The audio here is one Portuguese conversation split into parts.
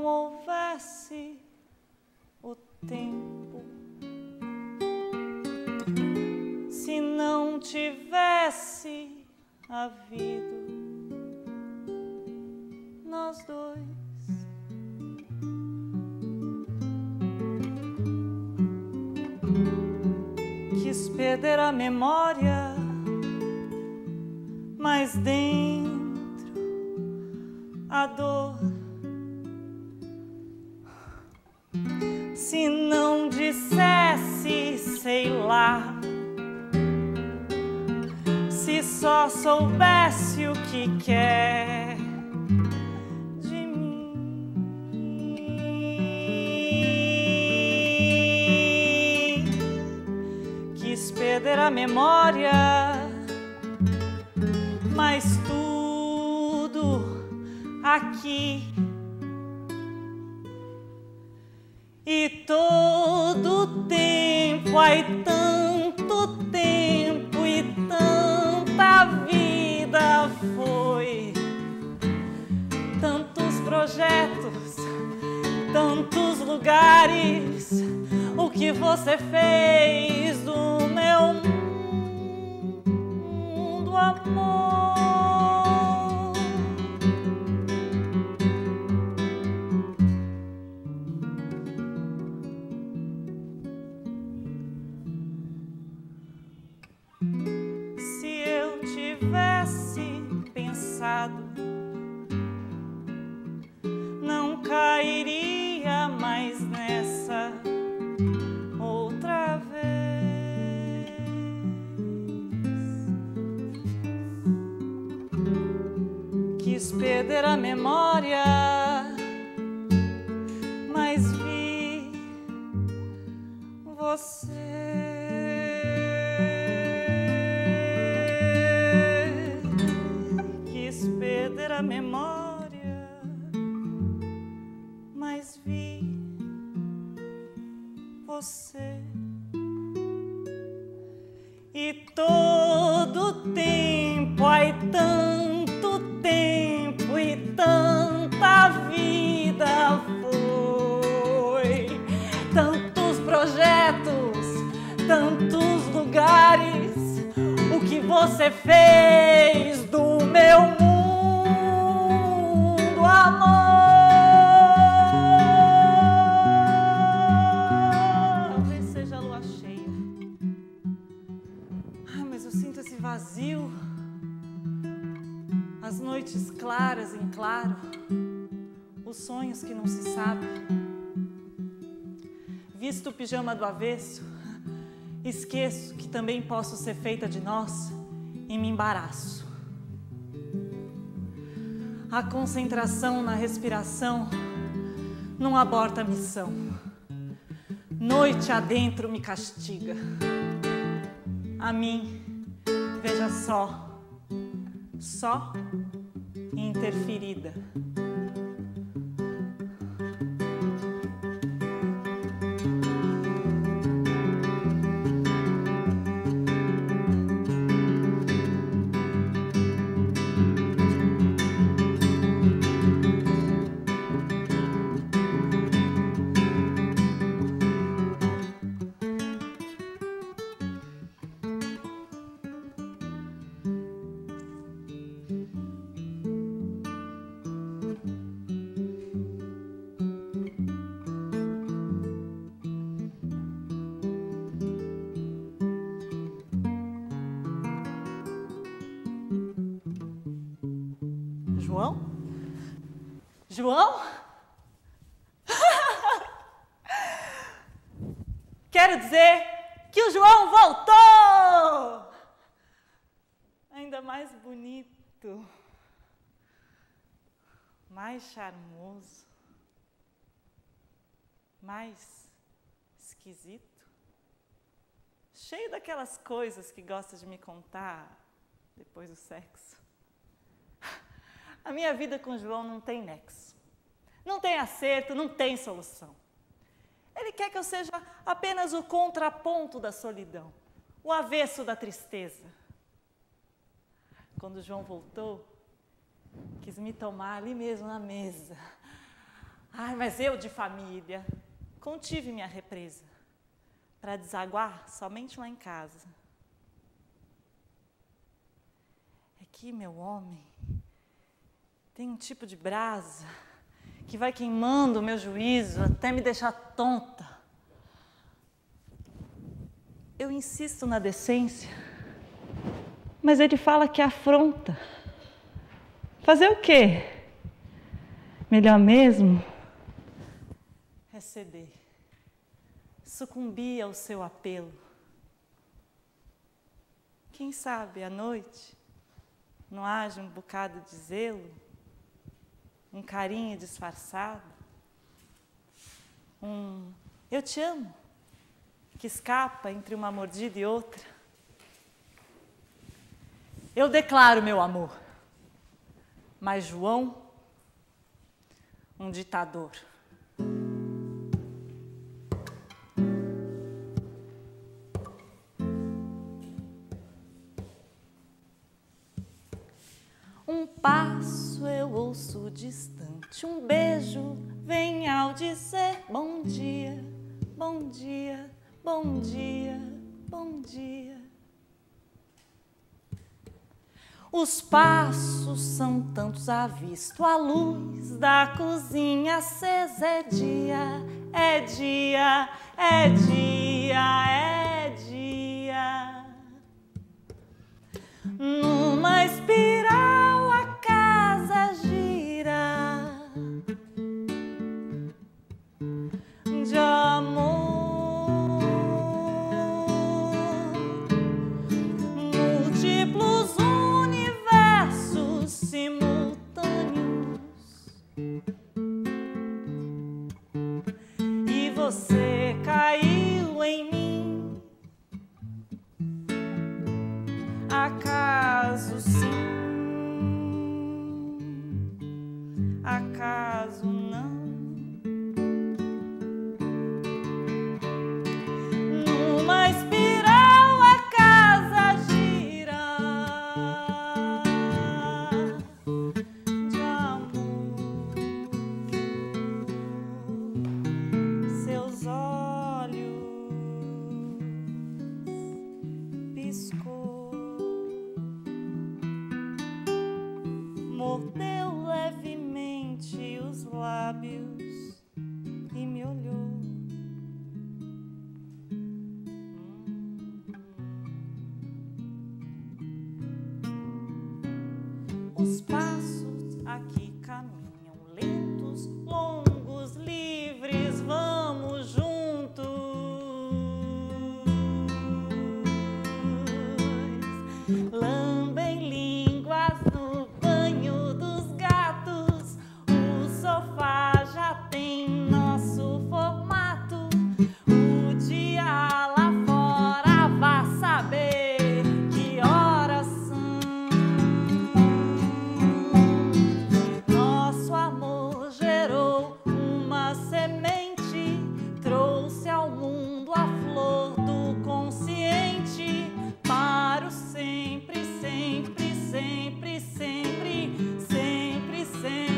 não houvesse o tempo, se não tivesse havido nós dois. Quis perder a memória, mas dentro a dor. Se não dissesse, sei lá, se só soubesse o que quer. Perder a memória, mas tudo aqui e todo o tempo, ai tanto tempo e tanta vida foi, tantos projetos, tantos lugares, o que você fez do meu mundo, amor. Se eu tivesse pensado, não cairia mais nessa outra vez. Quis perder a memória, mas vi você. Quis perder a memória, mas vi você. E todo tempo, ai tanto tempo e tanta vida foi, tantos projetos, tantos lugares, o que você fez do meu mundo, amor. Talvez seja a lua cheia. Ai, mas eu sinto esse vazio. As noites claras em claro, os sonhos que não se sabe. Visto o pijama do avesso, esqueço que também posso ser feita de nós e me embaraço. A concentração na respiração não aborta a missão. Noite adentro me castiga. A mim, veja só, só e interferida. João? João? Quero dizer que o João voltou! Ainda mais bonito, mais charmoso, mais esquisito, cheio daquelas coisas que gosta de me contar depois do sexo. A minha vida com o João não tem nexo, não tem acerto, não tem solução. Ele quer que eu seja apenas o contraponto da solidão, o avesso da tristeza. Quando o João voltou, quis me tomar ali mesmo na mesa, Ai, mas eu de família contive minha represa para desaguar somente lá em casa. É que meu homem tem um tipo de brasa que vai queimando o meu juízo até me deixar tonta. Eu insisto na decência, mas ele fala que afronta. Fazer o quê? Melhor mesmo é ceder, sucumbir ao seu apelo. Quem sabe, à noite, não haja um bocado de zelo, um carinho disfarçado, um eu te amo, que escapa entre uma mordida e outra. Eu declaro meu amor, mas João, um ditador. Um passo eu ouço distante, um beijo vem ao dizer bom dia, bom dia, bom dia, bom dia. Os passos são tantos à vista, a luz da cozinha acesa. É dia, é dia, é dia, é dia. Numa espiral a casa gira de amor. Você caiu em mim, acaso sim, acaso não. Numa espiral a casa gira de amor. Piscou, mordeu levemente os lábios e me olhou. Os passos aqui caminham lentos, longos, livres, vamos juntos. Lambem línguas no banho dos gatos. O sofá já tem nosso formato. O dia lá fora vá saber que horas são. Nosso amor gerou uma semente, trouxe ao mundo a flor do consciente. Para o sempre, sempre, sempre, sempre, sempre, sempre.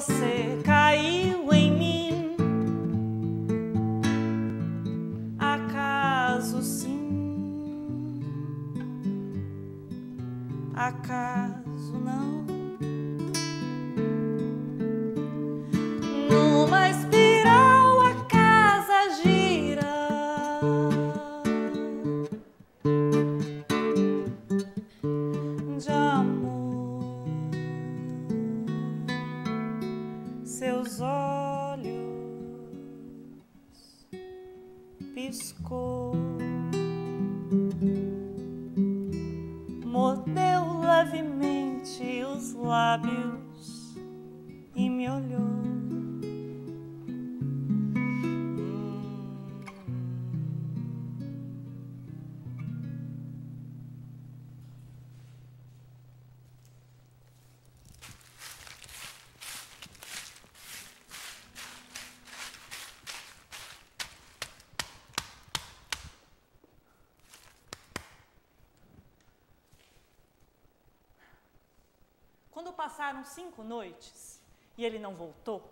Você caiu em mim, acaso sim, acaso não. Numa espiral a casa gira de amor. beliscou, mordeu levemente os lábios e me olhou. Quando passaram 5 noites e ele não voltou,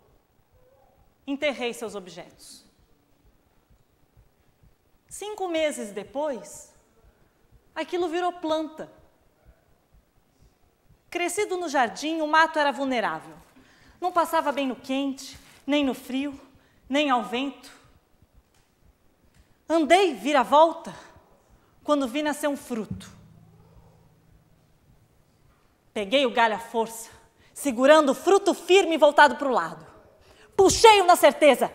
enterrei seus objetos. 5 meses depois, aquilo virou planta. Crescido no jardim, o mato era vulnerável. Não passava bem no quente, nem no frio, nem ao vento. Andei vira-volta quando vi nascer um fruto. Peguei o galho à força, segurando o fruto firme e voltado para o lado. Puxei-o na certeza.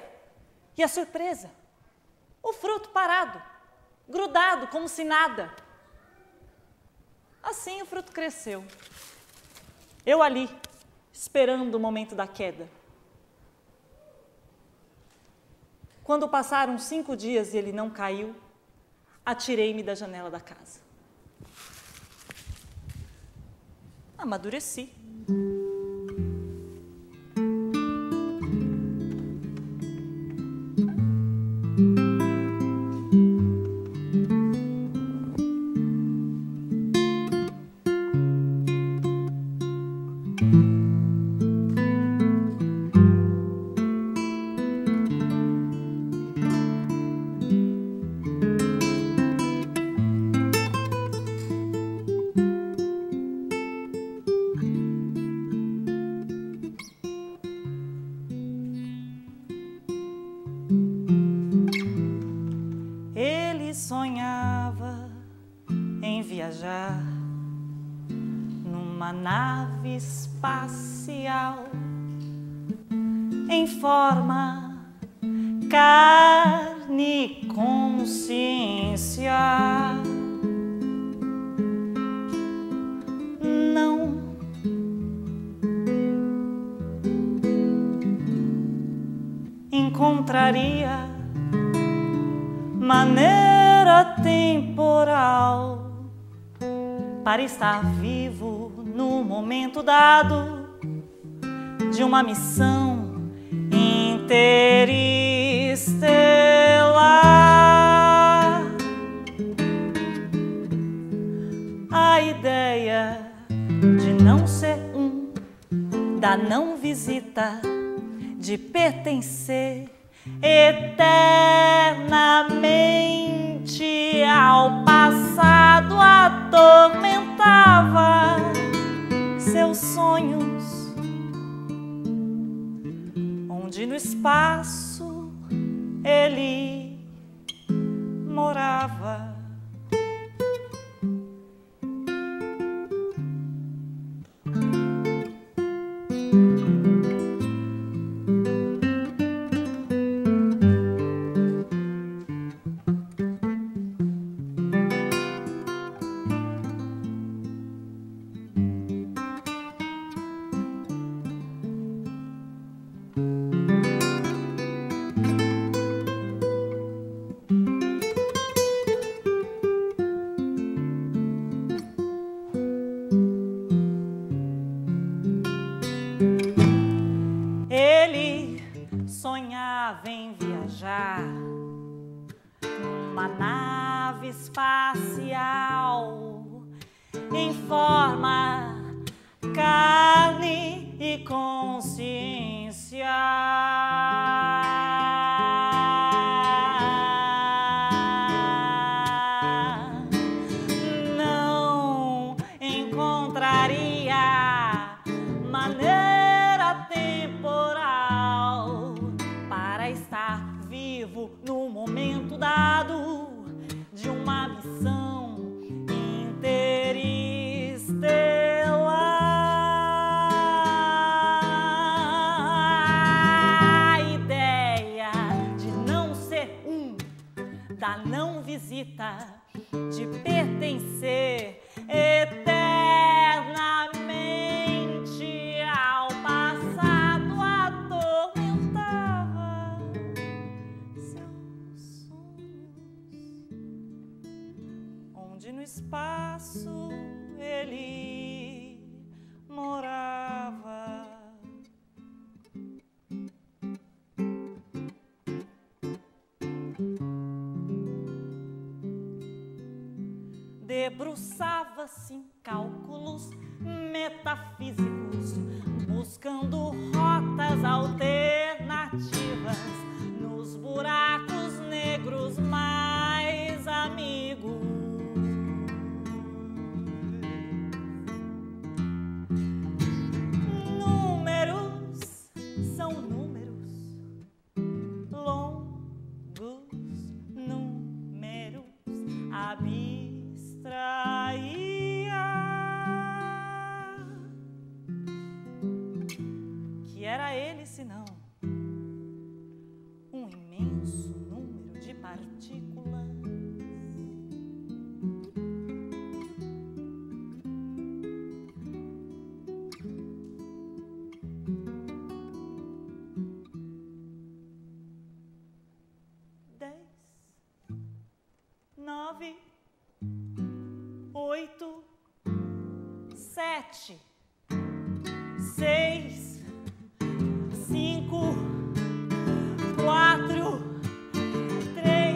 E a surpresa? O fruto parado, grudado, como se nada. Assim o fruto cresceu. Eu ali, esperando o momento da queda. Quando passaram 5 dias e ele não caiu, atirei-me da janela da casa. Amadureci. Sonhava em viajar numa nave espacial em forma, carne e consciência. Não, encontraria maneira temporal para estar vivo no momento dado de uma missão interestelar. A ideia de não ser um, da não visita, de pertencer eternamente ao passado atormentava seus sonhos, onde no espaço ele morava. Vem viajar numa nave espacial em forma, carne e consciência. Não encontraria maneira temporal para estar vivo no momento dado de uma missão interestelar. A ideia debruçava-se em cálculos metafísicos, buscando rotas alternativas nos buracos negros mais amigos. Números são números, longos números abstraídos. Era ele, senão, um imenso número de partículas. Dez, 9, 8, 7, 6. 5, 4, 3,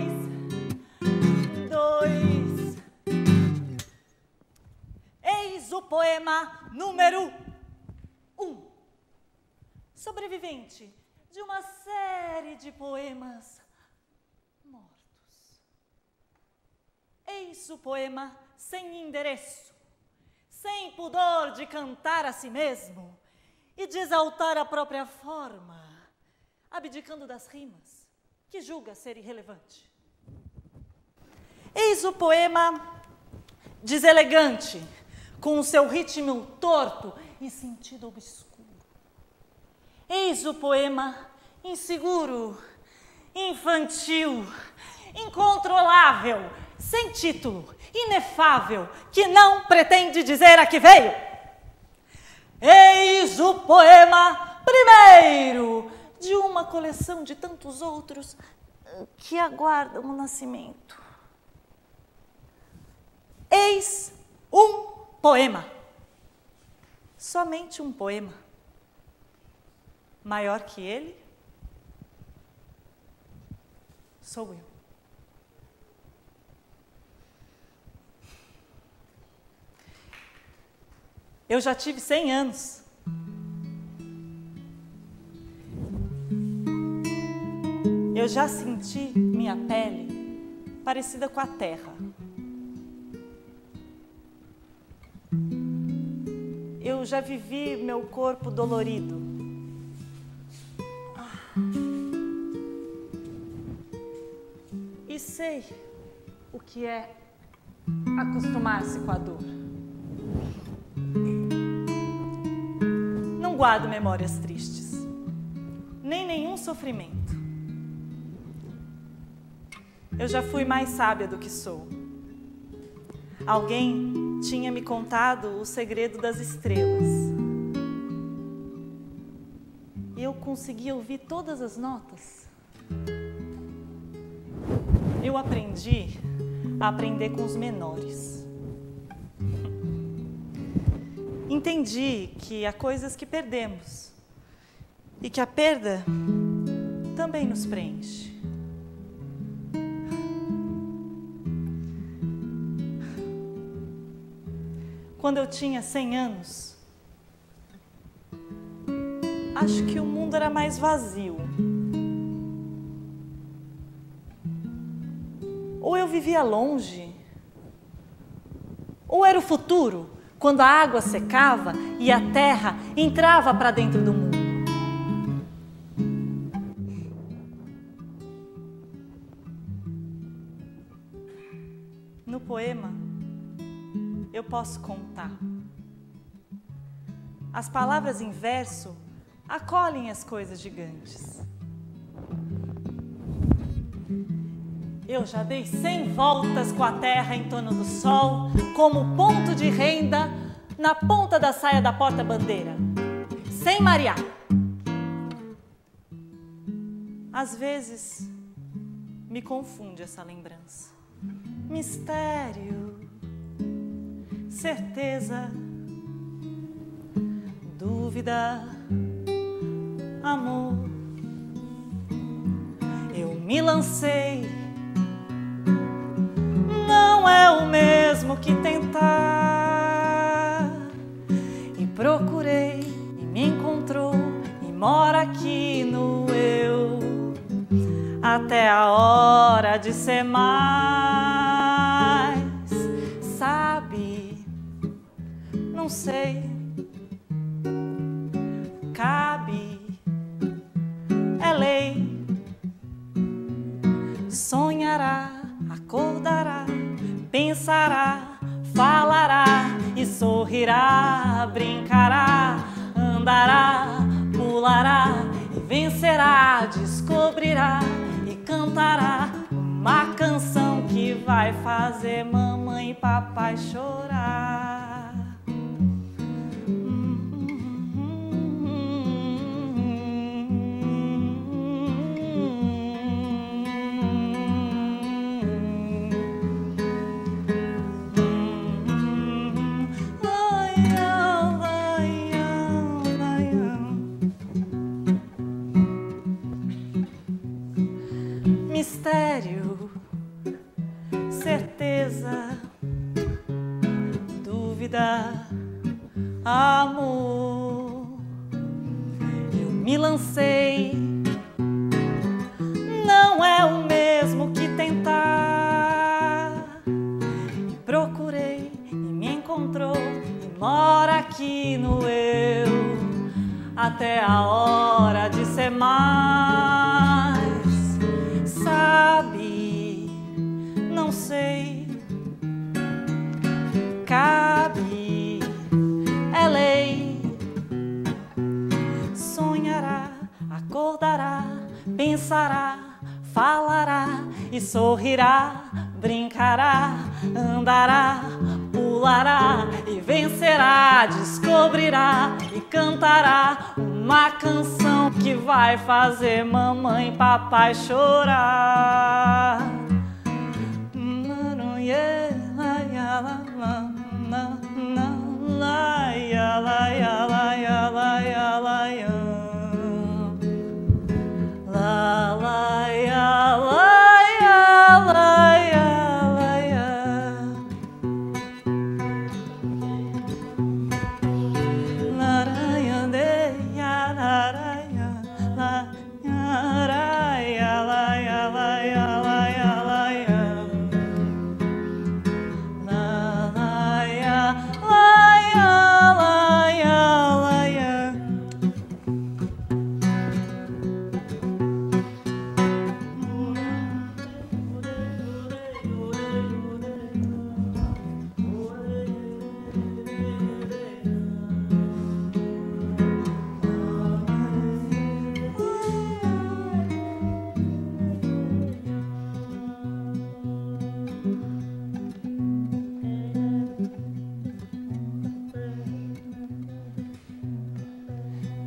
2. Eis o poema número 1, sobrevivente de uma série de poemas mortos. Eis o poema sem endereço, sem pudor de cantar a si mesmo e de exaltar a própria forma, abdicando das rimas, que julga ser irrelevante. Eis o poema deselegante, com o seu ritmo torto e sentido obscuro. Eis o poema inseguro, infantil, incontrolável, sem título, inefável, que não pretende dizer a que veio. Eis o poema primeiro de uma coleção de tantos outros que aguardam o nascimento. Eis um poema, somente um poema, maior que ele, sou eu. Eu já tive 100 anos. Eu já senti minha pele parecida com a terra. Eu já vivi meu corpo dolorido. E sei o que é acostumar-se com a dor. Não guardo memórias tristes, nem nenhum sofrimento. Eu já fui mais sábia do que sou. Alguém tinha me contado o segredo das estrelas. Eu conseguia ouvir todas as notas. Eu aprendi a aprender com os menores. Entendi que há coisas que perdemos e que a perda também nos preenche. Quando eu tinha 100 anos, acho que o mundo era mais vazio. Ou eu vivia longe, ou era o futuro, quando a água secava e a terra entrava para dentro do mundo. No poema, eu posso contar. As palavras em verso acolhem as coisas gigantes. Eu já dei 100 voltas com a terra em torno do sol, como ponto de renda na ponta da saia da porta-bandeira, sem marear. Às vezes, me confunde essa lembrança. Mistério, certeza, dúvida, amor. Eu me lancei. É o mesmo mesmo que tentar. E procurei, e me encontrou, e mora aqui no eu, até a hora de ser mais. Sabe, não sei, cabe, é lei. Sonhará, acordará, pensará, falará e sorrirá, brincará, andará, pulará e vencerá, descobrirá e cantará uma canção que vai fazer mamãe e papai chorar. Mistério, certeza, dúvida, amor. Eu me lancei, não é o mesmo que tentar. E procurei, e me encontrou, e mora aqui no eu, até a hora de ser mais. Sabe, não sei, cabe, é lei. Sonhará, acordará, pensará, falará e sorrirá, brincará, andará, pulará e vencerá, descobrirá e cantará uma canção que vai fazer mamãe e papai chorar.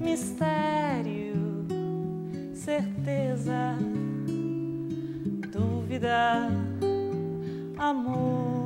Mistério, certeza, dúvida, amor.